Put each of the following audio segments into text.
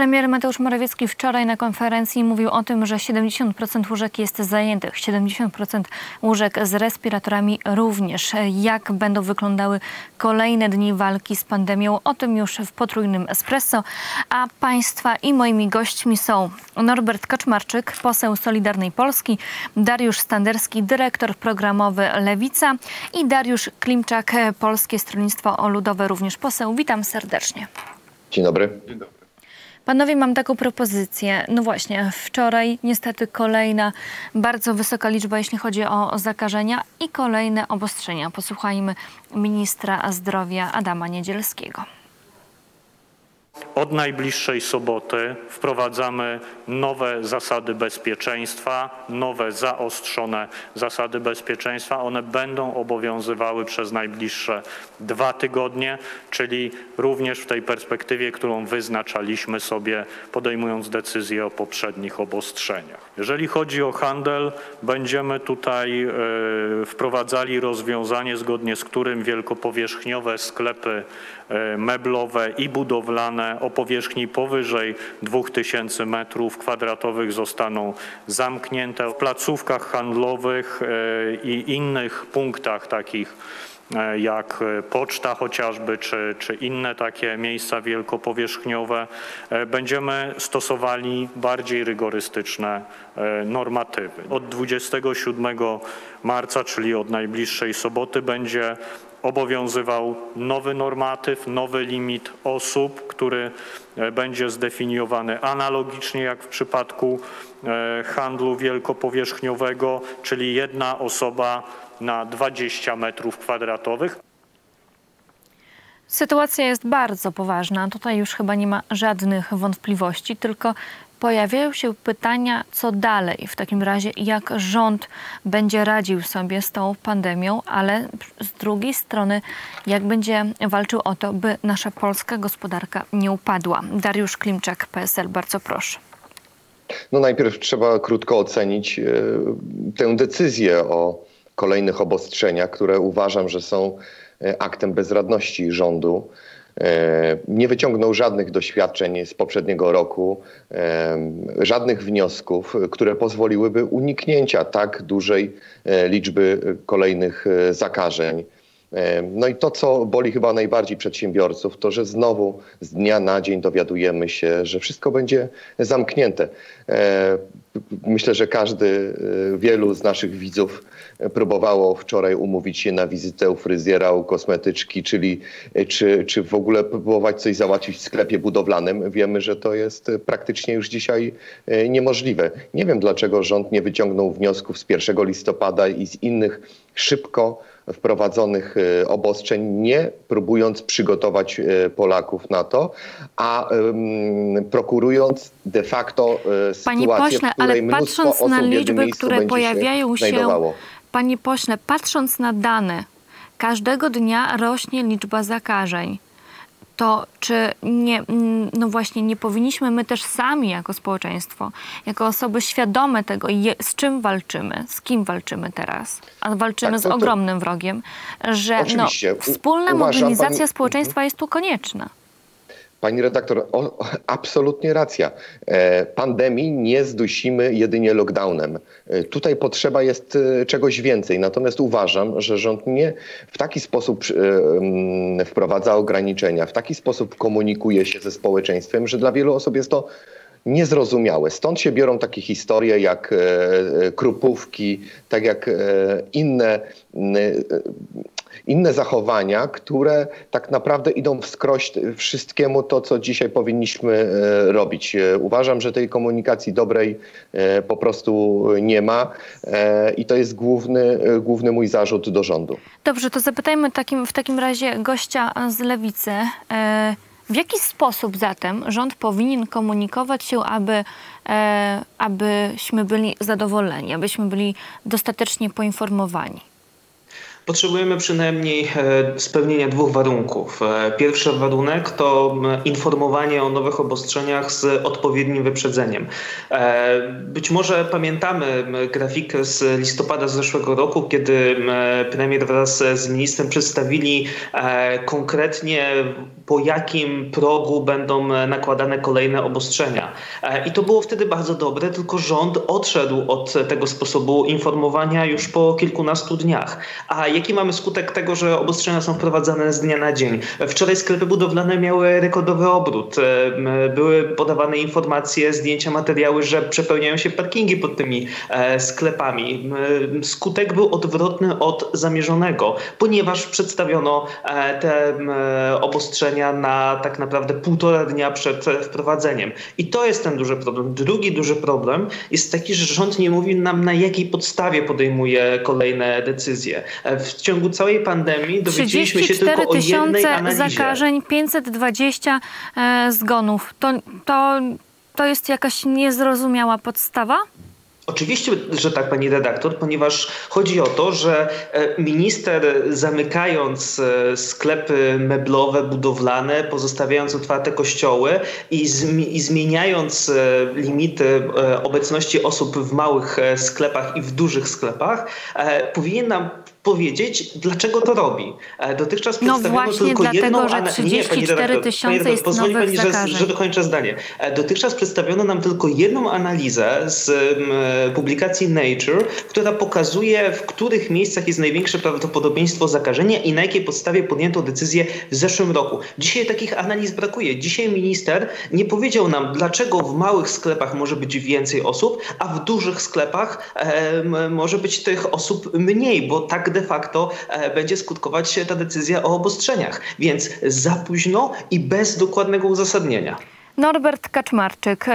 Premier Mateusz Morawiecki wczoraj na konferencji mówił o tym, że 70% łóżek jest zajętych, 70% łóżek z respiratorami również. Jak będą wyglądały kolejne dni walki z pandemią? O tym już w potrójnym espresso. A Państwa i moimi gośćmi są Norbert Kaczmarczyk, poseł Solidarnej Polski, Dariusz Standerski, dyrektor programowy Lewica i Dariusz Klimczak, Polskie Stronnictwo Ludowe, również poseł. Witam serdecznie. Dzień dobry. Dzień dobry. Panowie, mam taką propozycję. No właśnie, wczoraj niestety kolejna bardzo wysoka liczba, jeśli chodzi o zakażenia i kolejne obostrzenia. Posłuchajmy ministra zdrowia Adama Niedzielskiego. Od najbliższej soboty wprowadzamy nowe zasady bezpieczeństwa, nowe zaostrzone zasady bezpieczeństwa. One będą obowiązywały przez najbliższe 2 tygodnie, czyli również w tej perspektywie, którą wyznaczaliśmy sobie, podejmując decyzję o poprzednich obostrzeniach. Jeżeli chodzi o handel, będziemy tutaj wprowadzali rozwiązanie, zgodnie z którym wielkopowierzchniowe sklepy meblowe i budowlane o powierzchni powyżej 2000 m2 zostaną zamknięte. W placówkach handlowych i innych punktach takich jak poczta chociażby, czy inne takie miejsca wielkopowierzchniowe, będziemy stosowali bardziej rygorystyczne normatywy. Od 27 marca, czyli od najbliższej soboty, będzie obowiązywał nowy normatyw, nowy limit osób, który będzie zdefiniowany analogicznie jak w przypadku handlu wielkopowierzchniowego, czyli 1 osoba na 20 m2. Sytuacja jest bardzo poważna. Tutaj już chyba nie ma żadnych wątpliwości, tylko pojawiają się pytania, co dalej. W takim razie, jak rząd będzie radził sobie z tą pandemią, ale z drugiej strony, jak będzie walczył o to, by nasza polska gospodarka nie upadła. Dariusz Klimczak, PSL, bardzo proszę. No najpierw trzeba krótko ocenić tę decyzję o kolejnych obostrzeniach, które uważam, że są aktem bezradności rządu. Nie wyciągnął żadnych doświadczeń z poprzedniego roku, żadnych wniosków, które pozwoliłyby uniknięcia tak dużej liczby kolejnych zakażeń. No i to, co boli chyba najbardziej przedsiębiorców, to że znowu z dnia na dzień dowiadujemy się, że wszystko będzie zamknięte. Myślę, że wielu z naszych widzów próbowało wczoraj umówić się na wizytę u fryzjera, u kosmetyczki, czy w ogóle próbować coś załatwić w sklepie budowlanym. Wiemy, że to jest praktycznie już dzisiaj niemożliwe. Nie wiem, dlaczego rząd nie wyciągnął wniosków z 1 listopada i z innych szybko wprowadzonych obostrzeń, nie próbując przygotować Polaków na to, a prokurując de facto sytuację, Panie pośle, ale patrząc na liczby, które pojawiają się, Panie pośle, patrząc na dane, każdego dnia rośnie liczba zakażeń. To czy nie, no właśnie, nie powinniśmy my też sami jako społeczeństwo, jako osoby świadome tego, z czym walczymy, z kim walczymy teraz, a walczymy tak, no to, z ogromnym wrogiem, że no, wspólna mobilizacja społeczeństwa jest tu konieczna. Pani redaktor, absolutnie racja. Pandemii nie zdusimy jedynie lockdownem. Tutaj potrzeba jest czegoś więcej. Natomiast uważam, że rząd nie w taki sposób wprowadza ograniczenia, w taki sposób komunikuje się ze społeczeństwem, że dla wielu osób jest to niezrozumiałe. Stąd się biorą takie historie jak krupówki, tak jak inne zachowania, które tak naprawdę idą wskroś wszystkiemu to, co dzisiaj powinniśmy robić. Uważam, że tej komunikacji dobrej po prostu nie ma i to jest główny mój zarzut do rządu. Dobrze, to zapytajmy w takim razie gościa z Lewicy. W jaki sposób zatem rząd powinien komunikować się, abyśmy byli zadowoleni, abyśmy byli dostatecznie poinformowani? Potrzebujemy przynajmniej spełnienia dwóch warunków. Pierwszy warunek to informowanie o nowych obostrzeniach z odpowiednim wyprzedzeniem. Być może pamiętamy grafikę z listopada zeszłego roku, kiedy premier wraz z ministrem przedstawili konkretnie, po jakim progu będą nakładane kolejne obostrzenia. I to było wtedy bardzo dobre, tylko rząd odszedł od tego sposobu informowania już po kilkunastu dniach. A jaki mamy skutek tego, że obostrzenia są wprowadzane z dnia na dzień? Wczoraj sklepy budowlane miały rekordowy obrót. Były podawane informacje, zdjęcia, materiały, że przepełniają się parkingi pod tymi sklepami. Skutek był odwrotny od zamierzonego, ponieważ przedstawiono te obostrzenia na tak naprawdę półtora dnia przed wprowadzeniem. I to jest ten duży problem. Drugi duży problem jest taki, że rząd nie mówi nam, na jakiej podstawie podejmuje kolejne decyzje. W ciągu całej pandemii dowiedzieliśmy się tylko o jednej analizie. 34 tysiące zakażeń, 520 zgonów. To jest jakaś niezrozumiała podstawa? Oczywiście, że tak, pani redaktor, ponieważ chodzi o to, że minister, zamykając sklepy meblowe, budowlane, pozostawiając otwarte kościoły i zmieniając limity obecności osób w małych sklepach i w dużych sklepach, powinien nam powiedzieć, dlaczego to robi. Dotychczas przedstawiono tylko jedną analizę. Nie, pani redaktor, pozwoli pani, że dokończę zdanie. Dotychczas przedstawiono nam tylko jedną analizę z publikacji Nature, która pokazuje, w których miejscach jest największe prawdopodobieństwo zakażenia i na jakiej podstawie podjęto decyzję w zeszłym roku. Dzisiaj takich analiz brakuje. Dzisiaj minister nie powiedział nam, dlaczego w małych sklepach może być więcej osób, a w dużych sklepach może być tych osób mniej, bo tak de facto będzie skutkować się ta decyzja o obostrzeniach. Więc za późno i bez dokładnego uzasadnienia. Norbert Kaczmarczyk,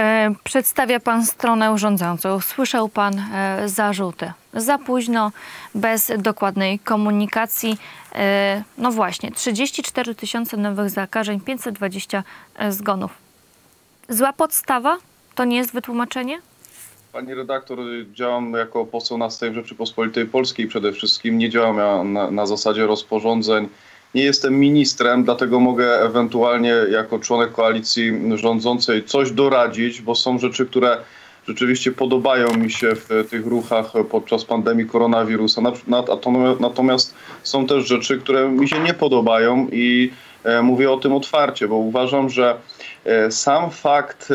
przedstawia pan stronę rządzącą. Słyszał pan zarzuty. Za późno, bez dokładnej komunikacji. No właśnie, 34 tysiące nowych zakażeń, 520 zgonów. Zła podstawa? To nie jest wytłumaczenie? Pani redaktor, działam jako poseł na Sejm Rzeczypospolitej Polskiej przede wszystkim. Nie działam ja na zasadzie rozporządzeń. Nie jestem ministrem, dlatego mogę ewentualnie jako członek koalicji rządzącej coś doradzić, bo są rzeczy, które rzeczywiście podobają mi się w tych ruchach podczas pandemii koronawirusa. Natomiast są też rzeczy, które mi się nie podobają i mówię o tym otwarcie, bo uważam, że sam fakt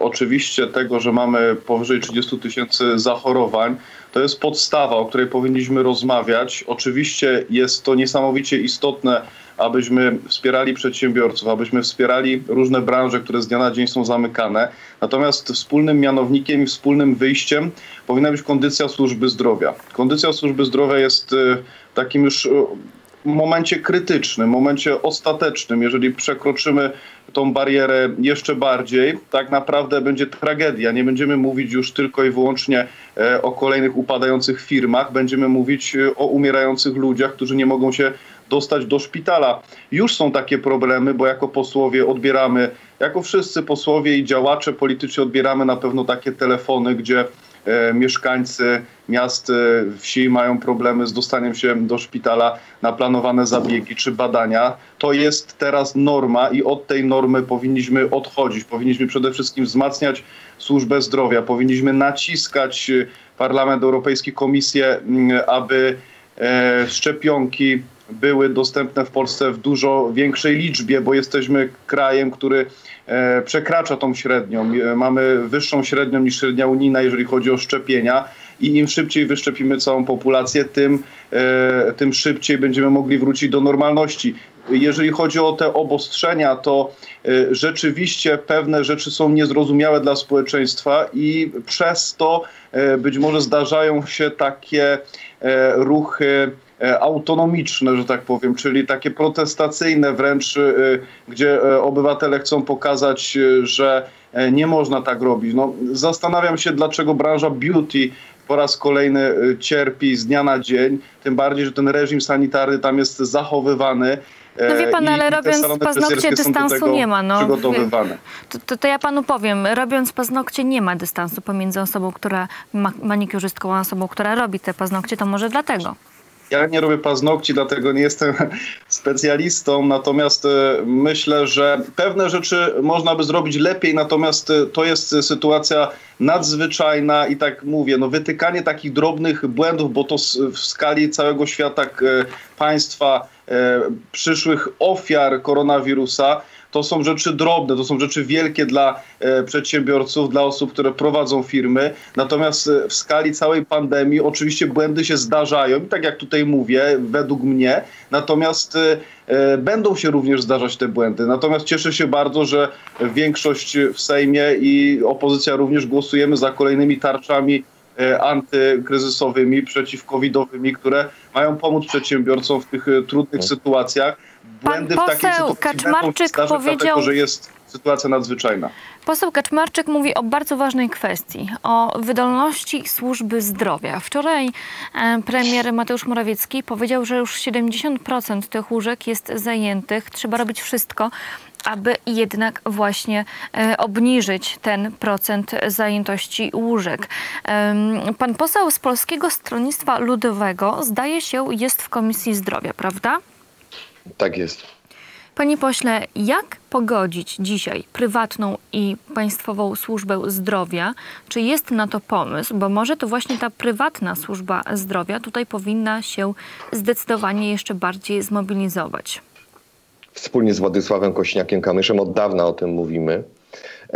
oczywiście tego, że mamy powyżej 30 tysięcy zachorowań, to jest podstawa, o której powinniśmy rozmawiać. Oczywiście jest to niesamowicie istotne, abyśmy wspierali przedsiębiorców, abyśmy wspierali różne branże, które z dnia na dzień są zamykane. Natomiast wspólnym mianownikiem i wspólnym wyjściem powinna być kondycja służby zdrowia. Kondycja służby zdrowia jest takim już momencie krytycznym, momencie ostatecznym. Jeżeli przekroczymy tą barierę jeszcze bardziej, tak naprawdę będzie tragedia. Nie będziemy mówić już tylko i wyłącznie o kolejnych upadających firmach. Będziemy mówić o umierających ludziach, którzy nie mogą się dostać do szpitala. Już są takie problemy, bo jako posłowie odbieramy, jako wszyscy posłowie i działacze polityczni odbieramy na pewno takie telefony, gdzie mieszkańcy miast, wsi mają problemy z dostaniem się do szpitala na planowane zabiegi czy badania. To jest teraz norma i od tej normy powinniśmy odchodzić. Powinniśmy przede wszystkim wzmacniać służbę zdrowia. Powinniśmy naciskać Parlament Europejski, Komisję, aby szczepionki były dostępne w Polsce w dużo większej liczbie, bo jesteśmy krajem, który przekracza tą średnią. Mamy wyższą średnią niż średnia unijna, jeżeli chodzi o szczepienia i im szybciej wyszczepimy całą populację, tym szybciej będziemy mogli wrócić do normalności. Jeżeli chodzi o te obostrzenia, to rzeczywiście pewne rzeczy są niezrozumiałe dla społeczeństwa i przez to być może zdarzają się takie ruchy autonomiczne, że tak powiem, czyli takie protestacyjne wręcz, gdzie obywatele chcą pokazać, że nie można tak robić. No, zastanawiam się, dlaczego branża beauty po raz kolejny cierpi z dnia na dzień, tym bardziej, że ten reżim sanitarny tam jest zachowywany. No wie pan, ale robiąc paznokcie dystansu nie ma. No, to ja panu powiem, robiąc paznokcie nie ma dystansu pomiędzy osobą, która ma manikiurzystką, a osobą, która robi te paznokcie, to może dlatego. Ja nie robię paznokci, dlatego nie jestem specjalistą, natomiast myślę, że pewne rzeczy można by zrobić lepiej, natomiast to jest sytuacja nadzwyczajna i tak mówię, no wytykanie takich drobnych błędów, bo to w skali całego świata państwa przyszłych ofiar koronawirusa, to są rzeczy drobne, to są rzeczy wielkie dla przedsiębiorców, dla osób, które prowadzą firmy. Natomiast w skali całej pandemii oczywiście błędy się zdarzają i tak jak tutaj mówię, według mnie. Natomiast będą się również zdarzać te błędy. Natomiast cieszę się bardzo, że większość w Sejmie i opozycja również głosujemy za kolejnymi tarczami antykryzysowymi, przeciwcovidowymi, które mają pomóc przedsiębiorcom w tych trudnych sytuacjach. Błędy w takiej sytuacji Kaczmarczyk zdarza, dlatego, że jest sytuacja nadzwyczajna. Poseł Kaczmarczyk mówi o bardzo ważnej kwestii, o wydolności służby zdrowia. Wczoraj premier Mateusz Morawiecki powiedział, że już 70% tych łóżek jest zajętych. Trzeba robić wszystko, aby jednak właśnie obniżyć ten procent zajętości łóżek. Pan poseł z Polskiego Stronnictwa Ludowego, zdaje się, jest w Komisji Zdrowia, prawda? Tak jest. Panie pośle, jak pogodzić dzisiaj prywatną i państwową służbę zdrowia? Czy jest na to pomysł? Bo może to właśnie ta prywatna służba zdrowia tutaj powinna się zdecydowanie jeszcze bardziej zmobilizować. Wspólnie z Władysławem Kośniakiem-Kamyszem od dawna o tym mówimy.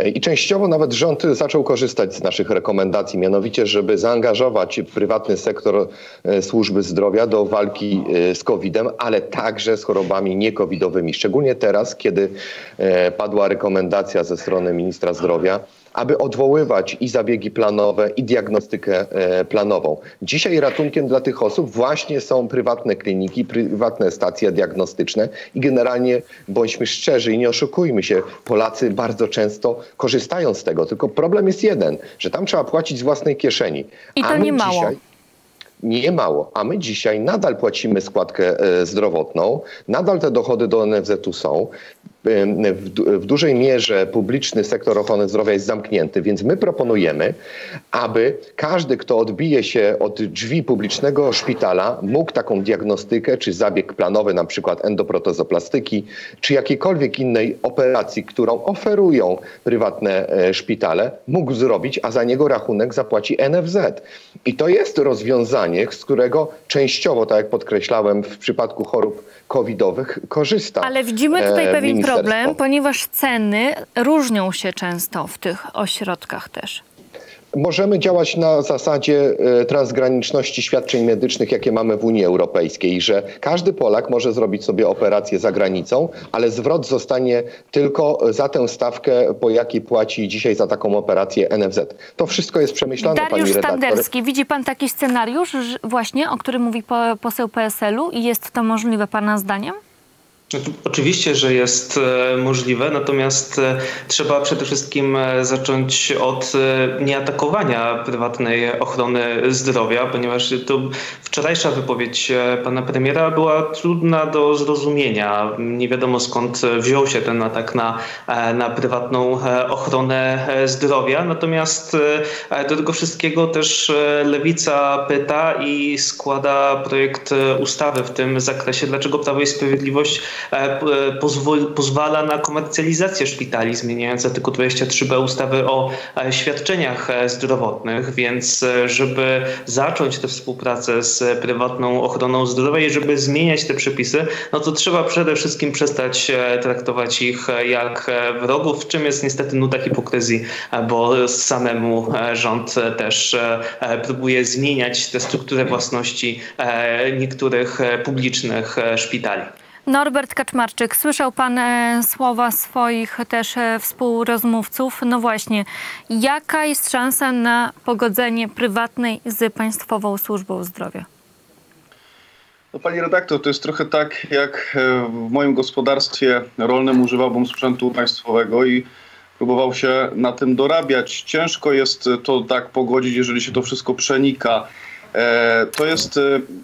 I częściowo nawet rząd zaczął korzystać z naszych rekomendacji, mianowicie żeby zaangażować prywatny sektor służby zdrowia do walki z COVID-em, ale także z chorobami niecovidowymi. Szczególnie teraz, kiedy padła rekomendacja ze strony ministra zdrowia, aby odwoływać i zabiegi planowe, i diagnostykę planową. Dzisiaj ratunkiem dla tych osób właśnie są prywatne kliniki, prywatne stacje diagnostyczne i generalnie bądźmy szczerzy i nie oszukujmy się, Polacy bardzo często korzystają z tego. Tylko problem jest jeden, że tam trzeba płacić z własnej kieszeni. I to nie mało. Nie mało, a my dzisiaj nadal płacimy składkę zdrowotną, nadal te dochody do NFZ-u są. W dużej mierze publiczny sektor ochrony zdrowia jest zamknięty, więc my proponujemy, aby każdy, kto odbije się od drzwi publicznego szpitala, mógł taką diagnostykę czy zabieg planowy, na przykład endoprotezoplastyki, czy jakiejkolwiek innej operacji, którą oferują prywatne szpitale, mógł zrobić, a za niego rachunek zapłaci NFZ. I to jest rozwiązanie, z którego częściowo, tak jak podkreślałem, w przypadku chorób covidowych korzysta. Ale widzimy tutaj pewien problem, ponieważ ceny różnią się często w tych ośrodkach też. Możemy działać na zasadzie transgraniczności świadczeń medycznych, jakie mamy w Unii Europejskiej, że każdy Polak może zrobić sobie operację za granicą, ale zwrot zostanie tylko za tę stawkę, po jakiej płaci dzisiaj za taką operację NFZ. To wszystko jest przemyślane, pani redaktor. Dariusz Standerski, widzi pan taki scenariusz właśnie, o którym mówi poseł PSL-u i jest to możliwe pana zdaniem? Oczywiście, że jest możliwe, natomiast trzeba przede wszystkim zacząć od nieatakowania prywatnej ochrony zdrowia, ponieważ to wczorajsza wypowiedź pana premiera była trudna do zrozumienia. Nie wiadomo skąd wziął się ten atak na prywatną ochronę zdrowia. Natomiast do tego wszystkiego też Lewica pyta i składa projekt ustawy w tym zakresie. Dlaczego Prawo i Sprawiedliwość pozwala na komercjalizację szpitali, zmieniając artykuł 23b ustawy o świadczeniach zdrowotnych, więc żeby zacząć tę współpracę z prywatną ochroną zdrowia i żeby zmieniać te przepisy, no to trzeba przede wszystkim przestać traktować ich jak wrogów, czym jest niestety nuda hipokryzji, bo samemu rząd też próbuje zmieniać tę strukturę własności niektórych publicznych szpitali. Norbert Kaczmarczyk, słyszał pan słowa swoich też współrozmówców. No właśnie, jaka jest szansa na pogodzenie prywatnej z państwową służbą zdrowia? No, pani redaktor, to jest trochę tak, jak w moim gospodarstwie rolnym używałbym sprzętu państwowego i próbował się na tym dorabiać. Ciężko jest to tak pogodzić, jeżeli się to wszystko przenika. To jest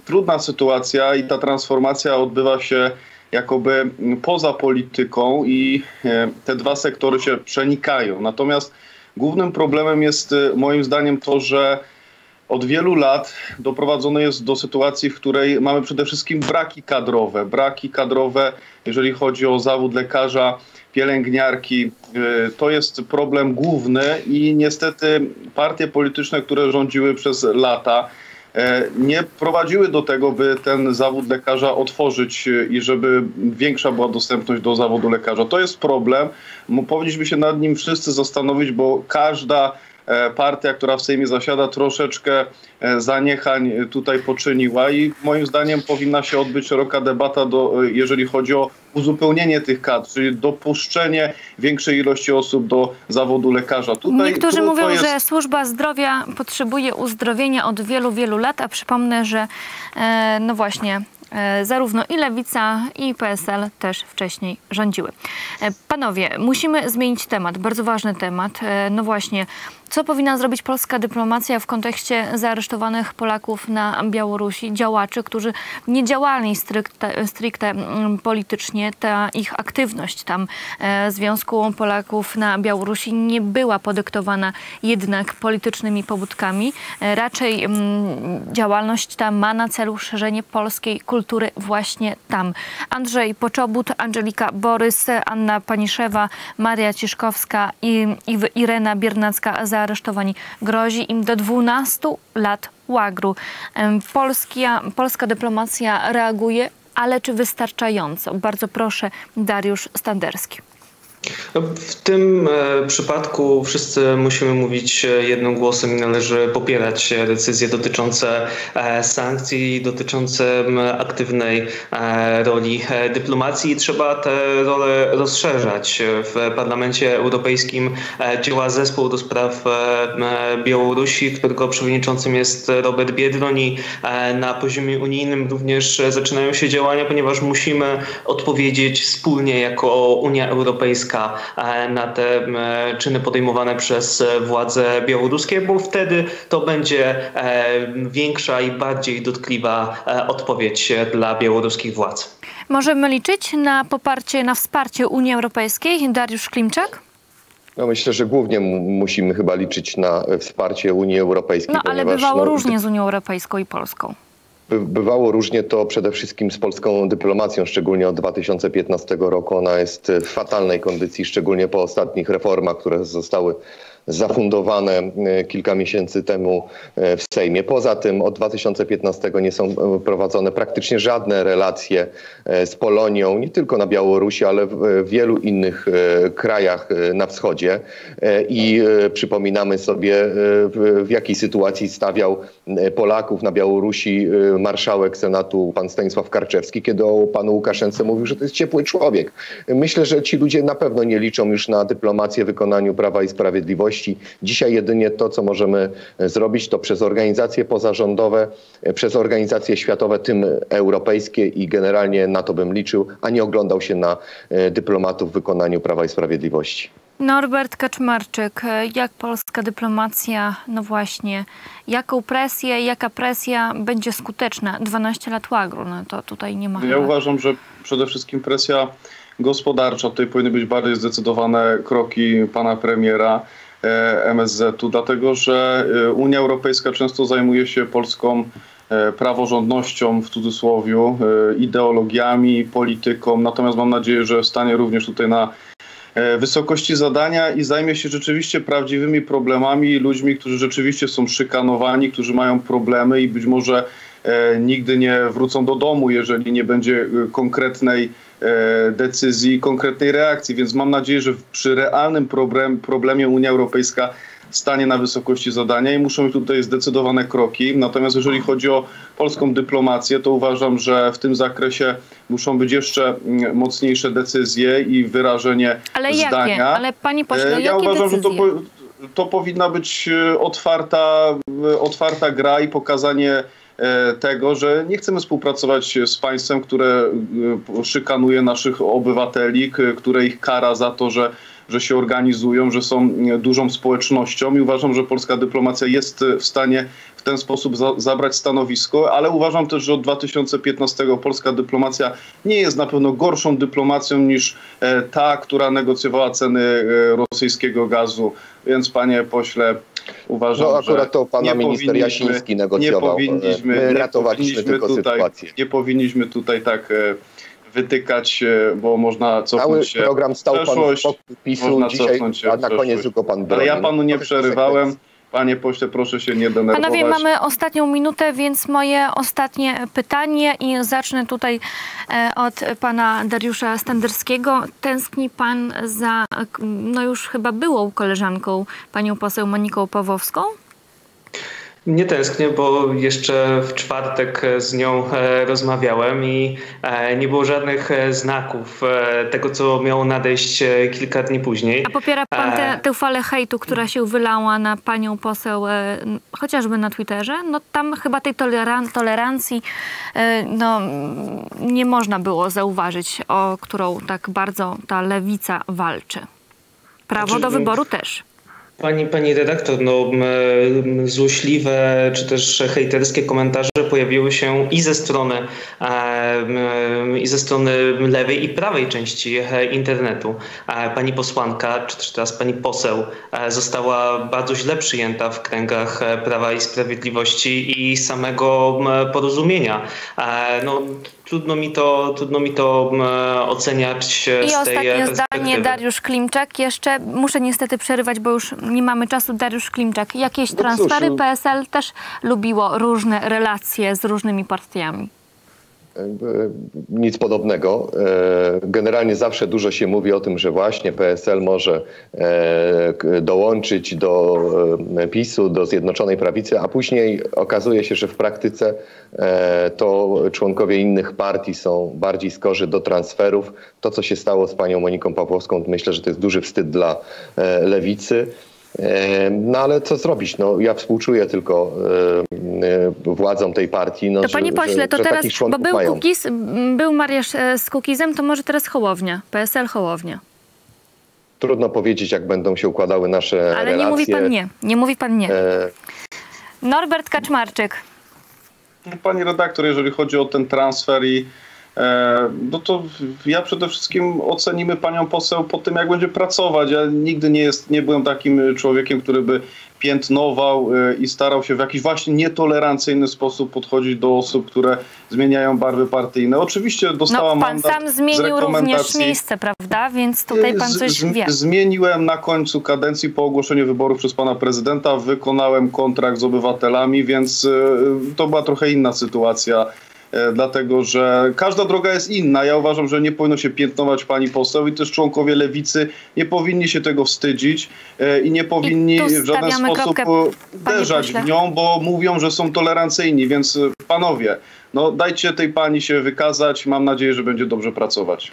trudna sytuacja i ta transformacja odbywa się jakoby poza polityką i te dwa sektory się przenikają. Natomiast głównym problemem jest moim zdaniem to, że Od wielu lat doprowadzone jest do sytuacji, w której mamy przede wszystkim braki kadrowe. Braki kadrowe, jeżeli chodzi o zawód lekarza, pielęgniarki. To jest problem główny i niestety partie polityczne, które rządziły przez lata, nie prowadziły do tego, by ten zawód lekarza otworzyć i żeby większa była dostępność do zawodu lekarza. To jest problem. Powinniśmy się nad nim wszyscy zastanowić, bo każda partia, która w Sejmie zasiada, troszeczkę zaniechań tutaj poczyniła i moim zdaniem powinna się odbyć szeroka debata, jeżeli chodzi o uzupełnienie tych kadr, czyli dopuszczenie większej ilości osób do zawodu lekarza. Tutaj niektórzy mówią, że służba zdrowia potrzebuje uzdrowienia od wielu, wielu lat, a przypomnę, że no właśnie zarówno i Lewica, i PSL też wcześniej rządziły. Panowie, musimy zmienić temat, bardzo ważny temat. No właśnie, co powinna zrobić polska dyplomacja w kontekście zaaresztowanych Polaków na Białorusi, działaczy, którzy nie działali stricte politycznie. Ta ich aktywność tam w Związku Polaków na Białorusi nie była podyktowana jednak politycznymi pobudkami. Raczej działalność ta ma na celu szerzenie polskiej kultury właśnie tam. Andrzej Poczobut, Angelika Borys, Anna Paniszewa, Maria Ciszkowska i Irena Biernacka zaaresztowani. Grozi im do 12 lat łagru. Polska dyplomacja reaguje, ale czy wystarczająco? Bardzo proszę, Dariusz Standerski. W tym przypadku wszyscy musimy mówić jednym głosem i należy popierać decyzje dotyczące sankcji, dotyczące aktywnej roli dyplomacji i trzeba tę rolę rozszerzać. W Parlamencie Europejskim działa zespół do spraw Białorusi, którego przewodniczącym jest Robert Biedroń i na poziomie unijnym również zaczynają się działania, ponieważ musimy odpowiedzieć wspólnie jako Unia Europejska na te czyny podejmowane przez władze białoruskie, bo wtedy to będzie większa i bardziej dotkliwa odpowiedź dla białoruskich władz. Możemy liczyć na poparcie, na wsparcie Unii Europejskiej? Dariusz Klimczak? No myślę, że głównie musimy chyba liczyć na wsparcie Unii Europejskiej. No ale bywało różnie z Unią Europejską i Polską. Bywało różnie, to przede wszystkim z polską dyplomacją, szczególnie od 2015 roku. Ona jest w fatalnej kondycji, szczególnie po ostatnich reformach, które zostały zafundowane kilka miesięcy temu w Sejmie. Poza tym od 2015 nie są prowadzone praktycznie żadne relacje z Polonią, nie tylko na Białorusi, ale w wielu innych krajach na wschodzie. I przypominamy sobie, w jakiej sytuacji stawiał Polaków na Białorusi marszałek Senatu, pan Stanisław Karczewski, kiedy o panu Łukaszence mówił, że to jest ciepły człowiek. Myślę, że ci ludzie na pewno nie liczą już na dyplomację w wykonaniu Prawa i Sprawiedliwości. Dzisiaj jedynie to, co możemy zrobić, to przez organizacje pozarządowe, przez organizacje światowe, tym europejskie i generalnie na to bym liczył, a nie oglądał się na dyplomatów w wykonaniu Prawa i Sprawiedliwości. Norbert Kaczmarczyk, jak polska dyplomacja, no właśnie, jaka presja będzie skuteczna? 12 lat łagru, no to tutaj nie ma. Ja uważam, że przede wszystkim presja gospodarcza. Tutaj powinny być bardziej zdecydowane kroki pana premiera, MSZ-u, dlatego że Unia Europejska często zajmuje się polską praworządnością w cudzysłowie, ideologiami, polityką. Natomiast mam nadzieję, że stanie również tutaj na wysokości zadania i zajmie się rzeczywiście prawdziwymi problemami i ludźmi, którzy rzeczywiście są szykanowani, którzy mają problemy i być może nigdy nie wrócą do domu, jeżeli nie będzie konkretnej decyzji, konkretnej reakcji. Więc mam nadzieję, że przy realnym problemie Unia Europejska stanie na wysokości zadania i muszą być tutaj zdecydowane kroki. Natomiast jeżeli chodzi o polską dyplomację, to uważam, że w tym zakresie muszą być jeszcze mocniejsze decyzje i wyrażenie zdania. Jakie? Ale pani pośle, jakie decyzje? Że to powinna być otwarta gra i pokazanie tego, że nie chcemy współpracować z państwem, które szykanuje naszych obywateli, które ich kara za to, że się organizują, że są dużą społecznością i uważam, że polska dyplomacja jest w stanie w ten sposób zabrać stanowisko, ale uważam też, że od 2015 polska dyplomacja nie jest na pewno gorszą dyplomacją niż ta, która negocjowała ceny rosyjskiego gazu. Więc panie pośle, Uważam, no akurat to pana minister Jasiński negocjował. Ratowaliśmy tylko sytuację. Nie powinniśmy tutaj tak wytykać, bo można cofnąć się. Cały program stał pan PiS-u dzisiaj, a na koniec tylko pan Biedroń. Ale ja panu nie przerywałem. Panie pośle, proszę się nie denerwować. Panowie, mamy ostatnią minutę, więc moje ostatnie pytanie i zacznę tutaj od pana Dariusza Standerskiego. Tęskni pan za, no już chyba byłą koleżanką, panią poseł Moniką Pawłowską? Nie tęsknię, bo jeszcze w czwartek z nią rozmawiałem i nie było żadnych znaków tego, co miało nadejść kilka dni później. A popiera pan tę falę hejtu, która się wylała na panią poseł, chociażby na Twitterze? No tam chyba tej tolerancji no, nie można było zauważyć, o którą tak bardzo ta lewica walczy. Prawo do wyboru też. Pani redaktor, no, złośliwe czy też hejterskie komentarze pojawiły się i ze strony lewej i prawej części internetu. Pani posłanka, czy też teraz pani poseł, została bardzo źle przyjęta w kręgach Prawa i Sprawiedliwości i samego porozumienia. No, trudno mi to oceniać. I ostatnie zdanie, Dariusz Klimczak. Jeszcze muszę niestety przerywać, bo już nie mamy czasu. Dariusz Klimczak, jakieś transfery? PSL też lubiło różne relacje z różnymi partiami. Nic podobnego. Generalnie zawsze dużo się mówi o tym, że właśnie PSL może dołączyć do PiS-u, do Zjednoczonej Prawicy, a później okazuje się, że w praktyce to członkowie innych partii są bardziej skorzy do transferów. To, co się stało z panią Moniką Pawłowską, myślę, że to jest duży wstyd dla lewicy. No ale co zrobić? No, ja współczuję tylko władzom tej partii. No, to panie pośle, to teraz, bo był Kukiz, był Mariusz z Kukizem, to może teraz Hołownia, PSL Hołownia. Trudno powiedzieć, jak będą się układały nasze relacje. Ale nie mówi pan nie, nie mówi pan nie. Norbert Kaczmarczyk. Pani redaktor, jeżeli chodzi o ten transfer i no to ja przede wszystkim ocenimy panią poseł po tym, jak będzie pracować. Ja nigdy nie byłem takim człowiekiem, który by piętnował i starał się w jakiś właśnie nietolerancyjny sposób podchodzić do osób, które zmieniają barwy partyjne. Oczywiście dostałam mandat. Pan sam zmienił również miejsce, prawda? Więc tutaj pan coś wie. Zmieniłem na końcu kadencji po ogłoszeniu wyborów przez pana prezydenta. Wykonałem kontrakt z obywatelami, więc to była trochę inna sytuacja. Dlatego, że każda droga jest inna. Ja uważam, że nie powinno się piętnować pani poseł i też członkowie lewicy nie powinni się tego wstydzić i nie powinni w żaden sposób uderzać w nią, bo mówią, że są tolerancyjni. Więc panowie, no dajcie tej pani się wykazać. Mam nadzieję, że będzie dobrze pracować.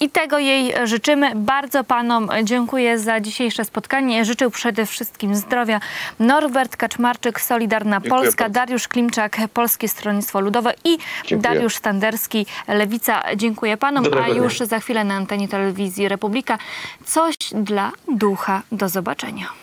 I tego jej życzymy. Bardzo panom dziękuję za dzisiejsze spotkanie. Życzę przede wszystkim zdrowia. Norbert Kaczmarczyk, Solidarna Polska, Dariusz Klimczak, Polskie Stronnictwo Ludowe i Dariusz Standerski, Lewica. Dziękuję panom, a już za chwilę na antenie telewizji Republika. Coś dla ducha. Do zobaczenia.